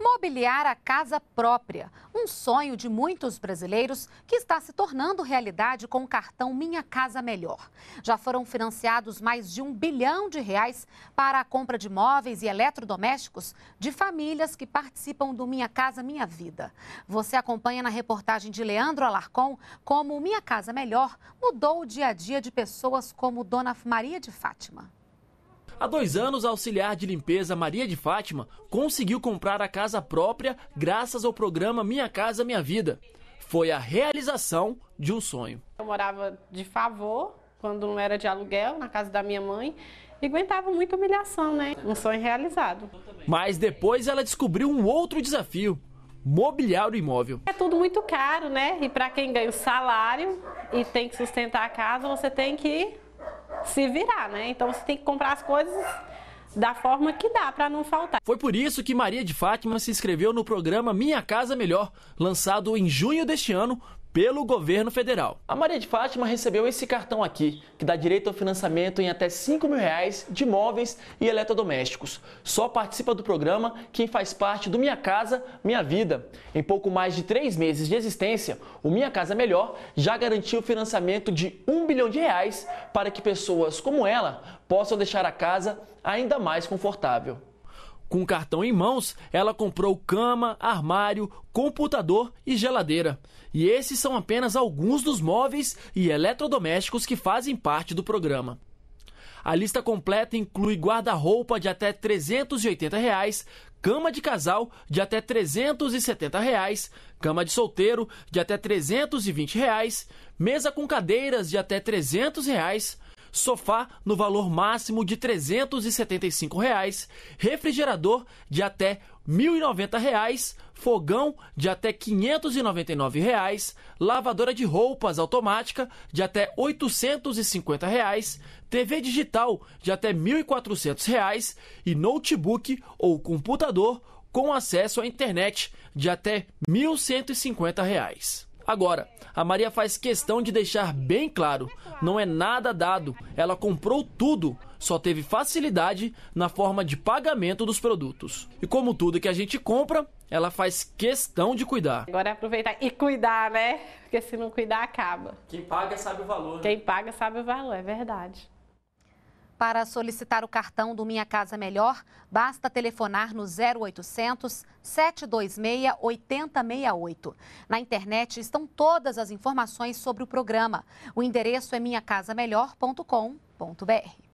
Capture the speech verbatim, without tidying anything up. Mobiliar a casa própria, um sonho de muitos brasileiros que está se tornando realidade com o cartão Minha Casa Melhor. Já foram financiados mais de um bilhão de reais para a compra de móveis e eletrodomésticos de famílias que participam do Minha Casa Minha Vida. Você acompanha na reportagem de Leandro Alarcon como o Minha Casa Melhor mudou o dia a dia de pessoas como Dona Maria de Fátima. Há dois anos, a auxiliar de limpeza Maria de Fátima conseguiu comprar a casa própria graças ao programa Minha Casa Minha Vida. Foi a realização de um sonho. Eu morava de favor, quando não era de aluguel, na casa da minha mãe, e aguentava muita humilhação, né? Um sonho realizado. Mas depois ela descobriu um outro desafio: mobiliar o imóvel. É tudo muito caro, né? E para quem ganha o salário e tem que sustentar a casa, você tem que se virar, né? Então você tem que comprar as coisas da forma que dá para não faltar. Foi por isso que Maria de Fátima se inscreveu no programa Minha Casa Melhor, lançado em junho deste ano pelo governo federal. A Maria de Fátima recebeu esse cartão aqui, que dá direito ao financiamento em até cinco mil reais de móveis e eletrodomésticos. Só participa do programa quem faz parte do Minha Casa Minha Vida. Em pouco mais de três meses de existência, o Minha Casa Melhor já garantiu o financiamento de um bilhão de reais para que pessoas como ela possam deixar a casa ainda mais confortável. Com o cartão em mãos, ela comprou cama, armário, computador e geladeira. E esses são apenas alguns dos móveis e eletrodomésticos que fazem parte do programa. A lista completa inclui guarda-roupa de até trezentos e oitenta reais, cama de casal de até trezentos e setenta reais, cama de solteiro de até trezentos e vinte reais, mesa com cadeiras de até trezentos reais, sofá no valor máximo de trezentos e setenta e cinco reais, refrigerador de até mil e noventa reais, fogão de até quinhentos e noventa e nove reais, lavadora de roupas automática de até oitocentos e cinquenta reais, T V digital de até mil e quatrocentos reais e notebook ou computador com acesso à internet de até mil cento e cinquenta reais. Agora, a Maria faz questão de deixar bem claro, não é nada dado, ela comprou tudo, só teve facilidade na forma de pagamento dos produtos. E como tudo que a gente compra, ela faz questão de cuidar. Agora é aproveitar e cuidar, né? Porque se não cuidar, acaba. Quem paga sabe o valor, né? Quem paga sabe o valor, é verdade. Para solicitar o cartão do Minha Casa Melhor, basta telefonar no zero oitocentos, sete dois seis, oito zero seis oito. Na internet estão todas as informações sobre o programa. O endereço é minha casa melhor ponto com ponto br.